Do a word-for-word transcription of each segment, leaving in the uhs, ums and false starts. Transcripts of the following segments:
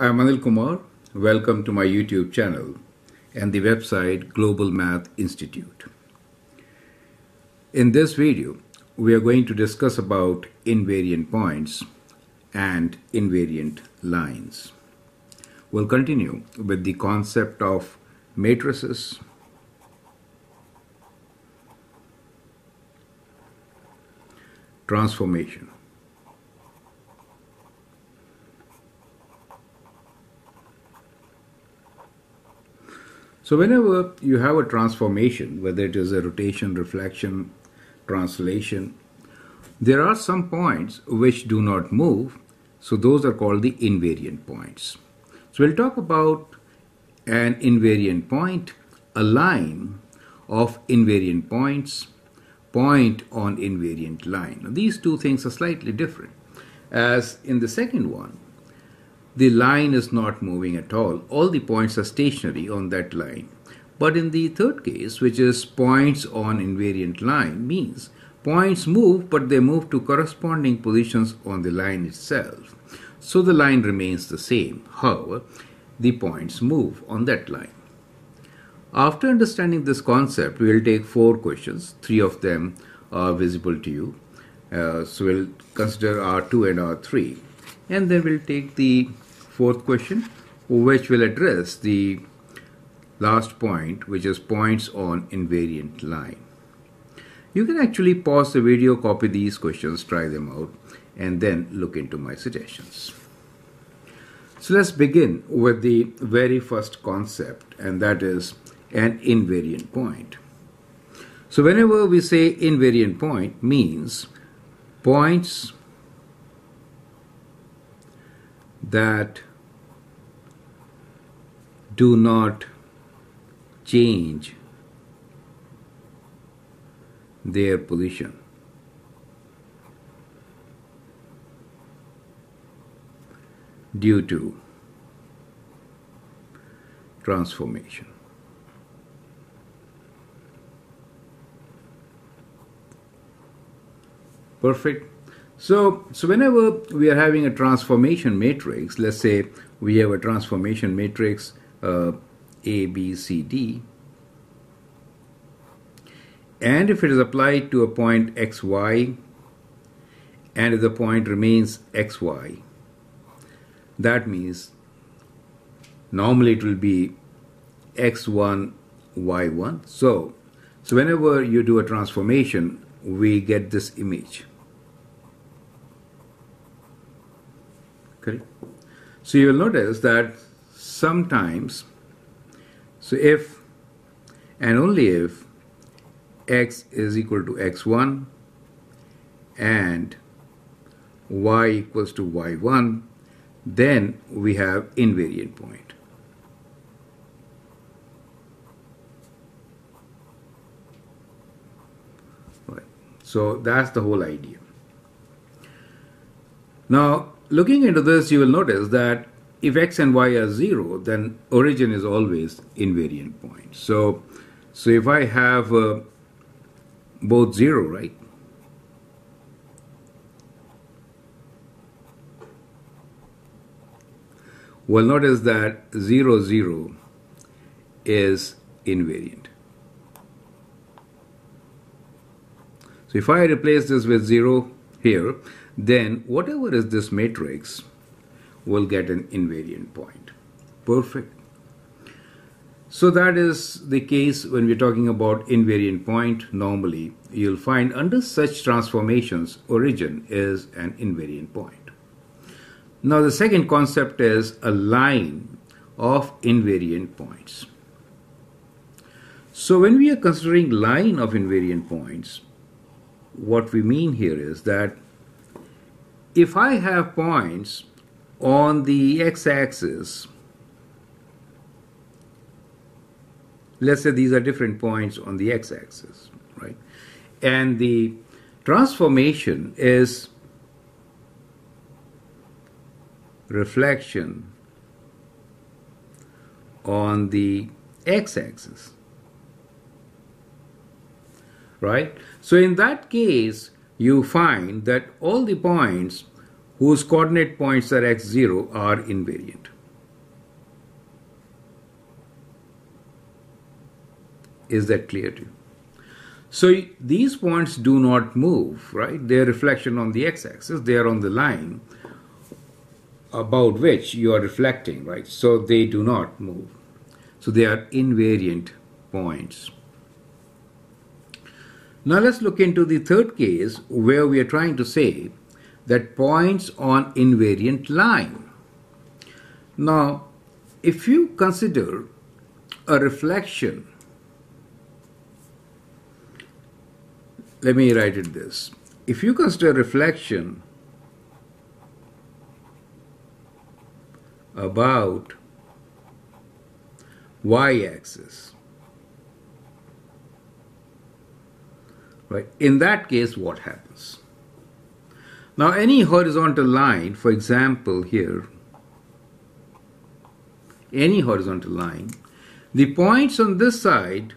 I am Anil Kumar. Welcome to my YouTube channel and the website Global Math Institute. In this video, we are going to discuss about invariant points and invariant lines. We'll continue with the concept of matrices, transformation, So whenever you have a transformation, whether it is a rotation, reflection, translation, there are some points which do not move. So those are called the invariant points. So we'll talk about an invariant point, a line of invariant points, point on invariant line. Now, these two things are slightly different. As in the second one, the line is not moving at all. All the points are stationary on that line. But in the third case, which is points on invariant line, means points move, but they move to corresponding positions on the line itself. So the line remains the same. However, the points move on that line. After understanding this concept, we will take four questions. Three of them are visible to you. Uh, so we'll consider R two and R three. And then we'll take the fourth question, which will address the last point, which is points on invariant line. You can actually pause the video, copy these questions, try them out, and then look into my suggestions. So let's begin with the very first concept, and that is an invariant point. So whenever we say invariant point, means points that do not change their position due to transformation. Perfect. So, so whenever we are having a transformation matrix, let's say we have a transformation matrix uh, A, B, C, D, and if it is applied to a point X, Y, and if the point remains X, Y, that means normally it will be X one, Y one. So, so whenever you do a transformation, we get this image. Correct? So you will notice that sometimes, so if and only if X is equal to X one and Y equals to Y one, then we have invariant point. Right. So that's the whole idea. Now, looking into this, you will notice that if X and Y are zero, then origin is always invariant point. So, so if I have uh, both zero, right? Well, notice that zero, zero is invariant. So if I replace this with zero here, then whatever is this matrix will get an invariant point. Perfect. So that is the case when we're talking about invariant point. Normally, you'll find under such transformations, origin is an invariant point. Now, the second concept is a line of invariant points. So when we are considering line of invariant points, what we mean here is that if I have points on the x-axis, let's say these are different points on the x-axis, right? And the transformation is reflection on the x-axis, right? So in that case, you find that all the points whose coordinate points are x zero are invariant. Is that clear to you? So these points do not move, right? Their reflection on the x-axis, they are on the line about which you are reflecting, right? So they do not move. So they are invariant points. Now let's look into the third case where we are trying to say that points on invariant line. Now, if you consider a reflection, let me write it this. If you consider reflection about y-axis, right? In that case, what happens? Now, any horizontal line, for example, here, any horizontal line, the points on this side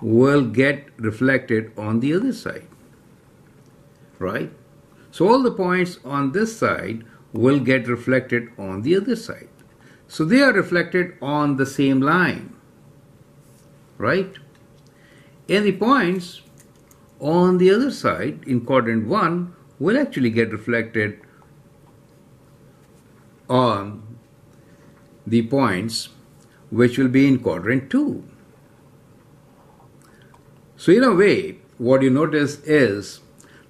will get reflected on the other side, right? So all the points on this side will get reflected on the other side. So they are reflected on the same line, right? And the points on the other side in quadrant one will actually get reflected on the points which will be in quadrant two. So in a way, what you notice is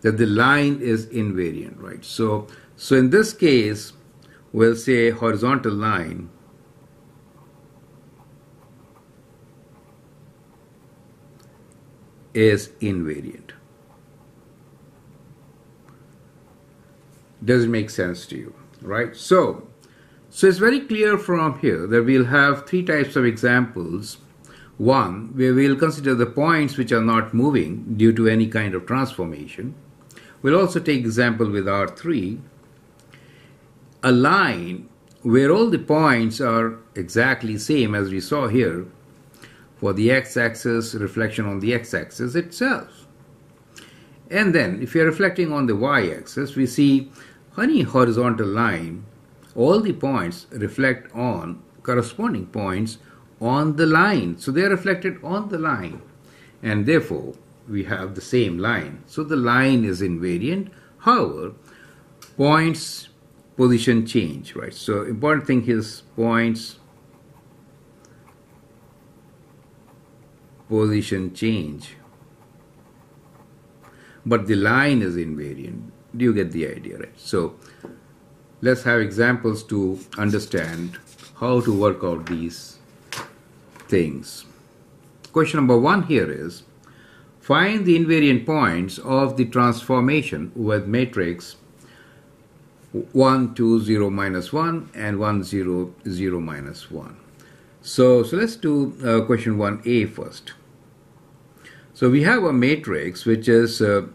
that the line is invariant, right? So, so in this case, we'll say horizontal line is invariant. Does it make sense to you, right? So, so it's very clear from here that we'll have three types of examples. One, where we'll consider the points which are not moving due to any kind of transformation. We'll also take example with R three, a line where all the points are exactly same as we saw here for the x-axis, reflection on the x-axis itself. And then if you're reflecting on the y-axis, we see any horizontal line, all the points reflect on corresponding points on the line. So they are reflected on the line, and therefore we have the same line. So the line is invariant. However, points position change, right? So important thing is points position change, but the line is invariant. Do you get the idea, right? So let's have examples to understand how to work out these things. Question number one here is, find the invariant points of the transformation with matrix one, two, zero, minus one and one, zero, zero, minus one. So, so let's do uh, question one A first. So we have a matrix which is, uh,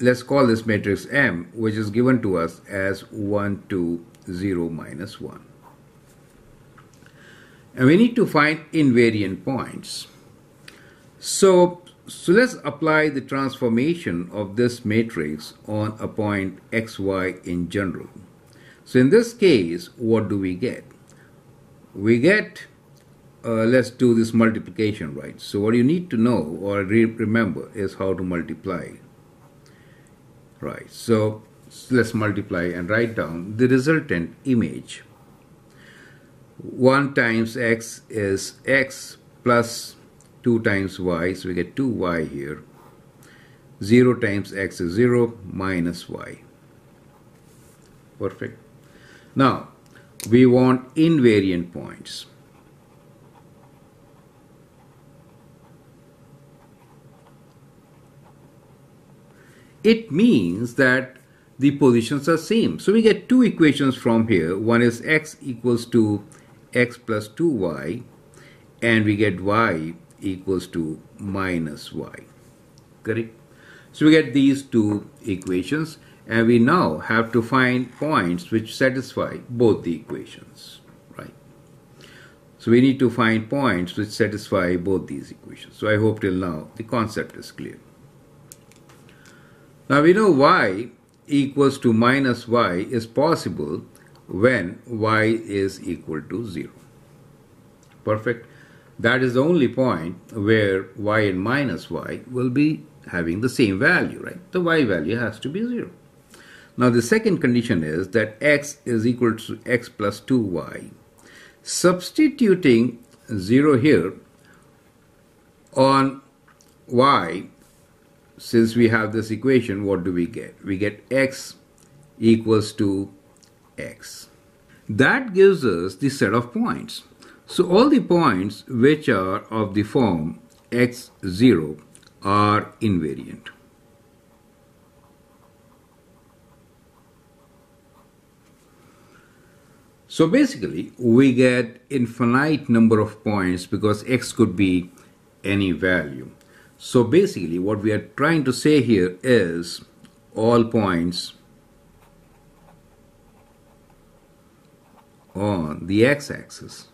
let's call this matrix M, which is given to us as one, two, zero, minus one. And we need to find invariant points. So, so let's apply the transformation of this matrix on a point x y in general. So in this case, what do we get? We get, uh, let's do this multiplication, right? So what you need to know or re remember is how to multiply, right? So, so let's multiply and write down the resultant image. one times x is x plus two times y, so we get two y here. zero times x is zero minus y. Perfect. Now, we want invariant points. It means that the positions are same. So we get two equations from here. One is x equals to x plus two y, and we get y equals to minus y, correct? So we get these two equations, and we now have to find points which satisfy both the equations, right? So we need to find points which satisfy both these equations. So I hope till now the concept is clear. Now we know y equals to minus y is possible when y is equal to zero. Perfect. That is the only point where y and minus y will be having the same value, right? The y value has to be zero. Now the second condition is that x is equal to x plus two y. Substituting zero here on y, since we have this equation, what do we get? We get x equals to x. That gives us the set of points. So all the points which are of the form x zero are invariant. So basically we get infinite number of points because x could be any value. So basically what we are trying to say here is all points on the x-axis .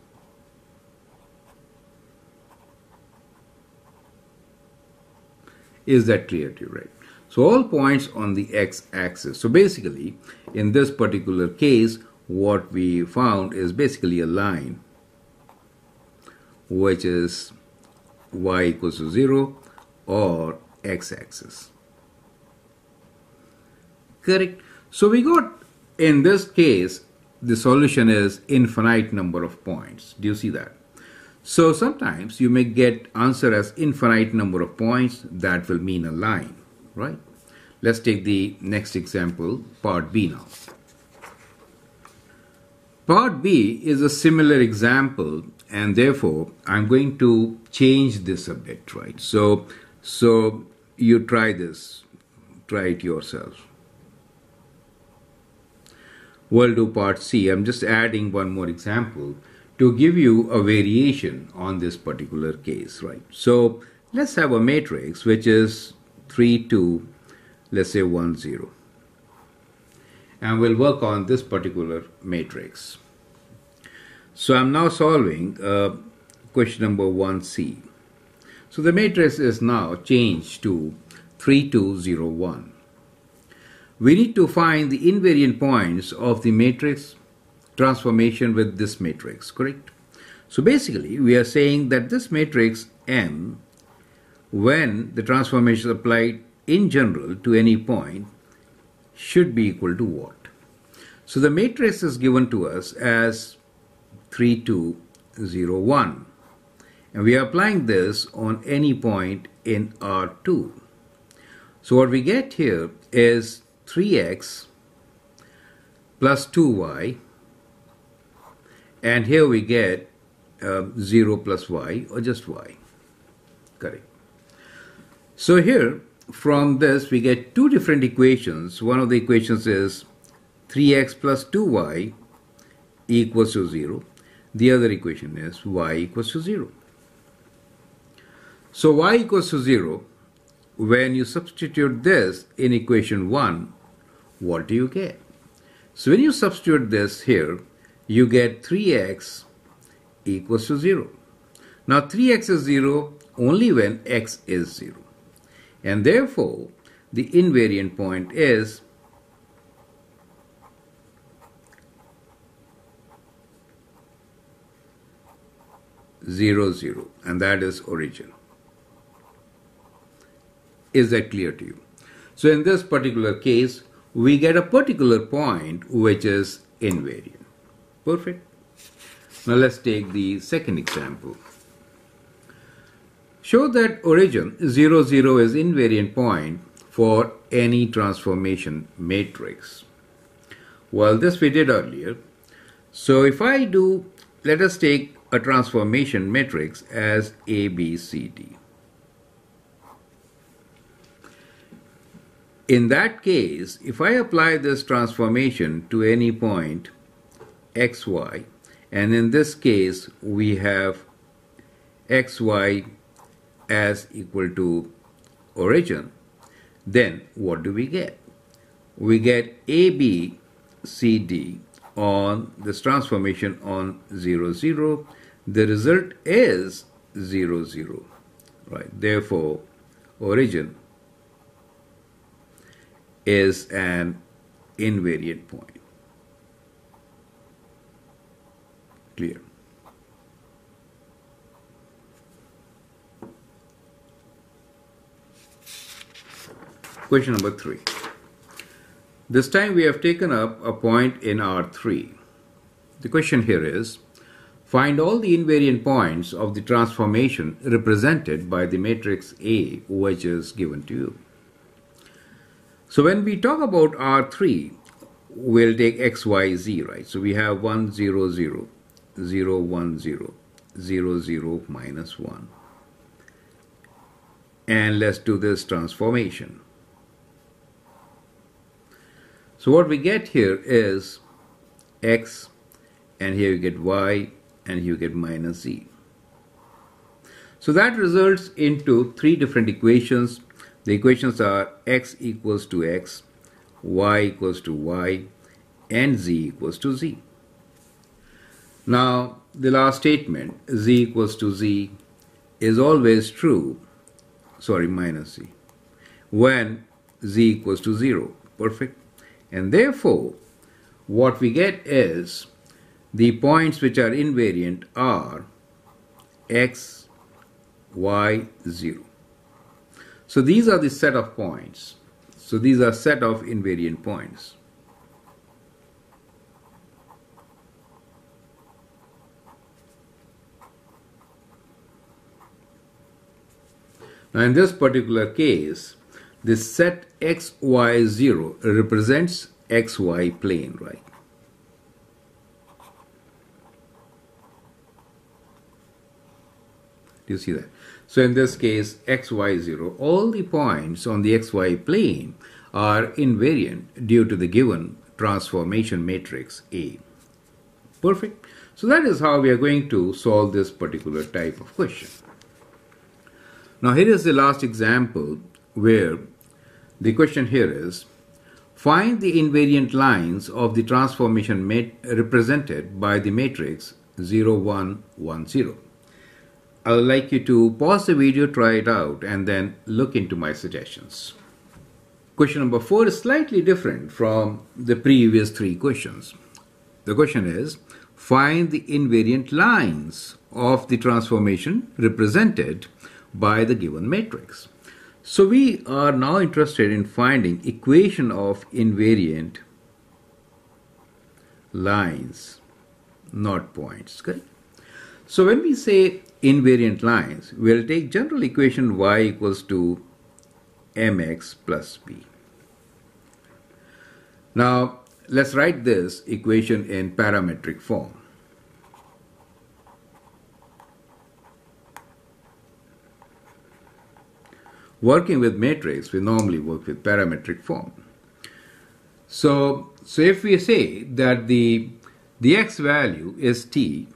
Is that clear to you, right? So all points on the x-axis. So basically, in this particular case, what we found is basically a line which is y equals to zero or x-axis. Correct? So we got, in this case, the solution is infinite number of points. Do you see that? So sometimes you may get answer as infinite number of points. That will mean a line, right? Let's take the next example, part B now. Part B is a similar example, and therefore I'm going to change this a bit, right? So, so you try this, try it yourself. We'll do part C. I'm just adding one more example to give you a variation on this particular case, right? So let's have a matrix which is three, two, let's say one, zero. And we'll work on this particular matrix. So I'm now solving uh, question number one C. So the matrix is now changed to three, two, zero, one. We need to find the invariant points of the matrix transformation with this matrix, correct? So basically, we are saying that this matrix M, when the transformation is applied in general to any point, should be equal to what? So the matrix is given to us as three, two, zero, one. And we are applying this on any point in R two. So what we get here is three x plus two y. And here we get uh, zero plus y, or just y. Correct. So here, from this, we get two different equations. One of the equations is three x plus two y equals to zero. The other equation is y equals to zero. So y equals to zero, when you substitute this in equation one, what do you get? So when you substitute this here, you get three x equals to zero. Now three x is zero only when x is zero. And therefore, the invariant point is zero, zero. And that is origin. Is that clear to you? So in this particular case, we get a particular point which is invariant. Perfect. Now let's take the second example. Show that origin zero, zero is invariant point for any transformation matrix. Well, this we did earlier. So if I do, let us take a transformation matrix as A, B, C, D. In that case, if I apply this transformation to any point xy, and in this case we have xy as equal to origin, then what do we get? We get A, B, C, D on this transformation on zero, zero. The result is zero, zero, right? Therefore, origin is an invariant point. Clear. Question number three. This time we have taken up a point in R three. The question here is, find all the invariant points of the transformation represented by the matrix A, which is given to you. So when we talk about R three, we'll take X, Y, Z, right? So we have one, zero, zero, zero, one, zero, zero, zero, minus one. And let's do this transformation. So what we get here is X, and here you get Y, and you get minus Z. So that results into three different equations. The equations are X equals to X, Y equals to Y, and Z equals to Z. Now the last statement, Z equals to Z, is always true, sorry minus Z, when Z equals to zero. Perfect. And therefore what we get is the points which are invariant are X, Y, zero. So these are the set of points. So these are set of invariant points. Now in this particular case, this set X, Y, zero represents X, Y plane, right? You see that? So in this case, X, Y, zero, all the points on the X, Y plane are invariant due to the given transformation matrix A. Perfect. So that is how we are going to solve this particular type of question. Now here is the last example where the question here is, find the invariant lines of the transformation mat represented by the matrix zero, one, one, zero. I would like you to pause the video, try it out, and then look into my suggestions. Question number four is slightly different from the previous three questions. The question is, find the invariant lines of the transformation represented by the given matrix. So we are now interested in finding equation of invariant lines, not points. Correct? So when we say invariant lines, we'll take general equation Y equals to mx plus b. Now let's write this equation in parametric form. Working with matrix, we normally work with parametric form. So, so if we say that the, the x value is t,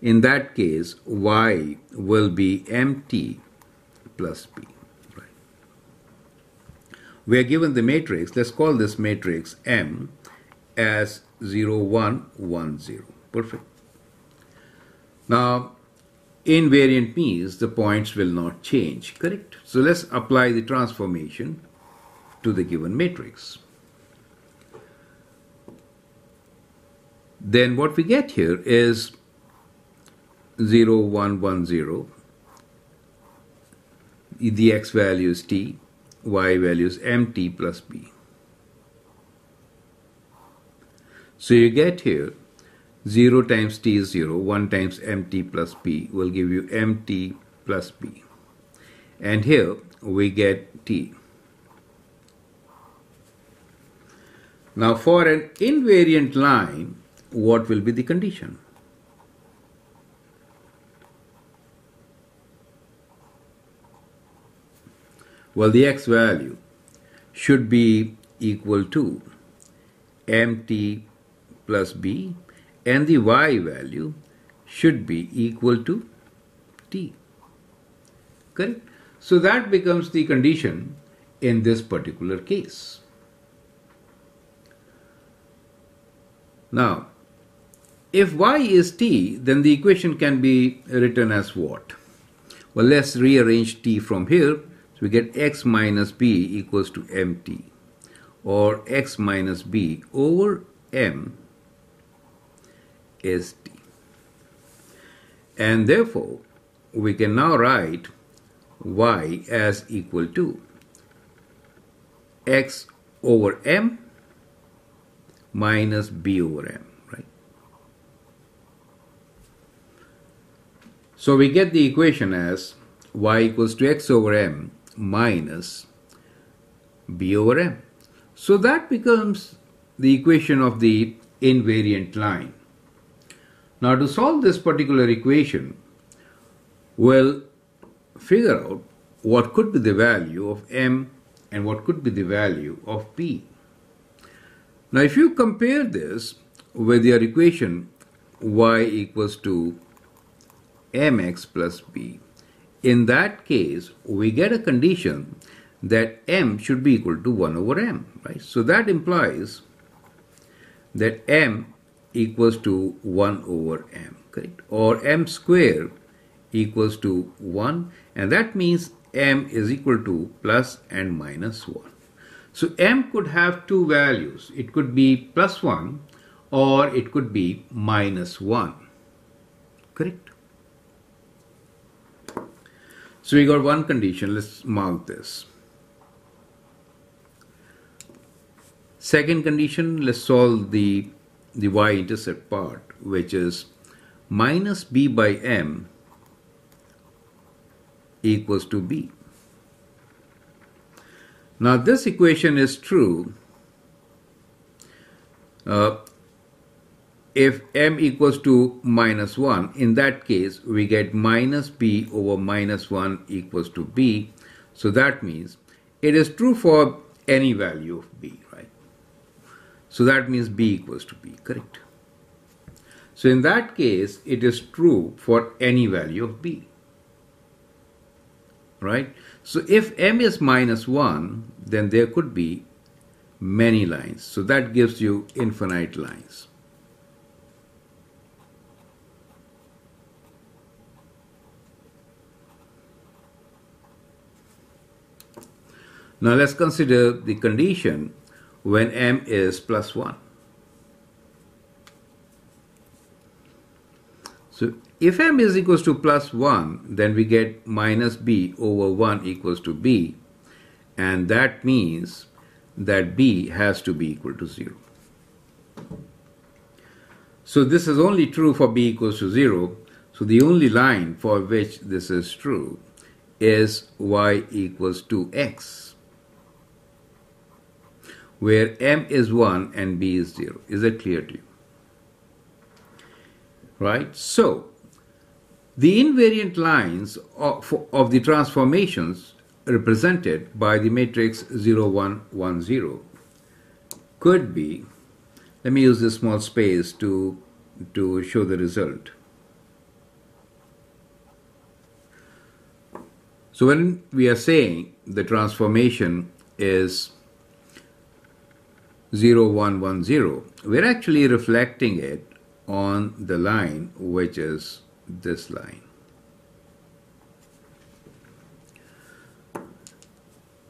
in that case, Y will be mt plus b. Right? We are given the matrix, let's call this matrix M as zero, one, one, zero. Perfect. Now, invariant means the points will not change, correct? So let's apply the transformation to the given matrix. Then what we get here is zero, one, one, zero, the x value is t, y value is mt plus b. So you get here zero times t is zero, one times mt plus b will give you mt plus b. And here we get t. Now for an invariant line, what will be the condition? Well, the x value should be equal to mt plus b, and the y value should be equal to t. Correct? So that becomes the condition in this particular case. Now, if y is t, then the equation can be written as what? Well, let's rearrange t from here. So we get x minus b equals to mt, or x minus b over m is t. And therefore, we can now write y as equal to x over m minus b over m, right? So we get the equation as y equals to x over m minus b over m. So that becomes the equation of the invariant line. Now to solve this particular equation, we'll figure out what could be the value of m and what could be the value of p. Now if you compare this with your equation y equals to mx plus b, in that case we get a condition that m should be equal to one over m, right? So that implies that m equals to one over m, correct? Or m square equals to one, and that means m is equal to plus and minus one. So m could have two values. It could be plus one or it could be minus one, correct? So we got one condition. Let's mark this. Second condition, let's solve the the y-intercept part, which is minus b by m equals to b. Now this equation is true uh, if m equals to minus one. In that case we get minus b over minus one equals to b. So that means it is true for any value of b, right? So that means b equals to b, correct? So in that case it is true for any value of b, right? So if m is minus one, then there could be many lines. So that gives you infinite lines. Now let's consider the condition when m is plus one. So if m is equals to plus one, then we get minus b over one equals to b, and that means that b has to be equal to zero. So this is only true for b equals to zero. So the only line for which this is true is y equals to x, where m is one and b is zero. Is that clear to you? Right? So the invariant lines of, of the transformations represented by the matrix zero, one, one, zero could be, let me use this small space to, to show the result. So when we are saying the transformation is zero, one, one, zero, we're actually reflecting it on the line, which is this line.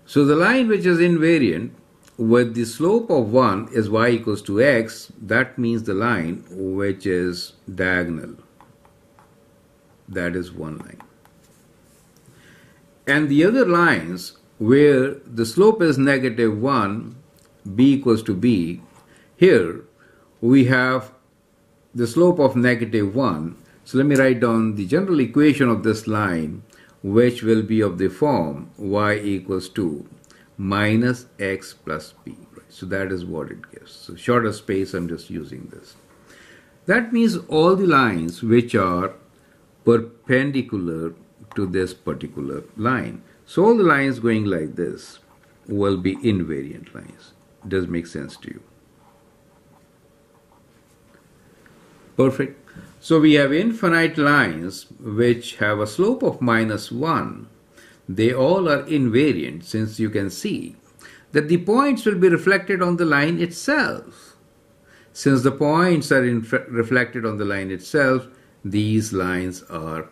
So the line which is invariant with the slope of one is y equals to x. That means the line which is diagonal, that is one line. And the other lines where the slope is negative one, b equals to b, here we have the slope of negative one. So let me write down the general equation of this line, which will be of the form y equals to minus x plus b, right? So that is what it gives. So shorter space, I'm just using this. That means all the lines which are perpendicular to this particular line, so all the lines going like this will be invariant lines. Does make sense to you? Perfect. So we have infinite lines which have a slope of minus one. They all are invariant, since you can see that the points will be reflected on the line itself. Since the points are reflected on the line itself, these lines are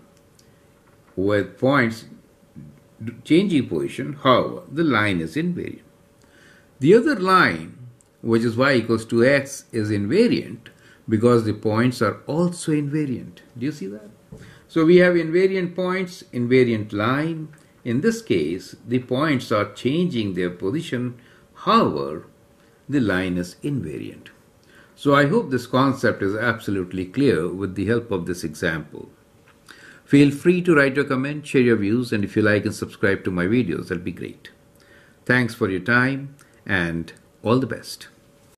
with points changing position. However, the line is invariant. The other line, which is y equals to x, is invariant because the points are also invariant. Do you see that? So we have invariant points, invariant line, In this case, the points are changing their position, however, the line is invariant. So I hope this concept is absolutely clear with the help of this example. Feel free to write your comment, share your views, and if you like and subscribe to my videos, that'll be great. Thanks for your time and all the best.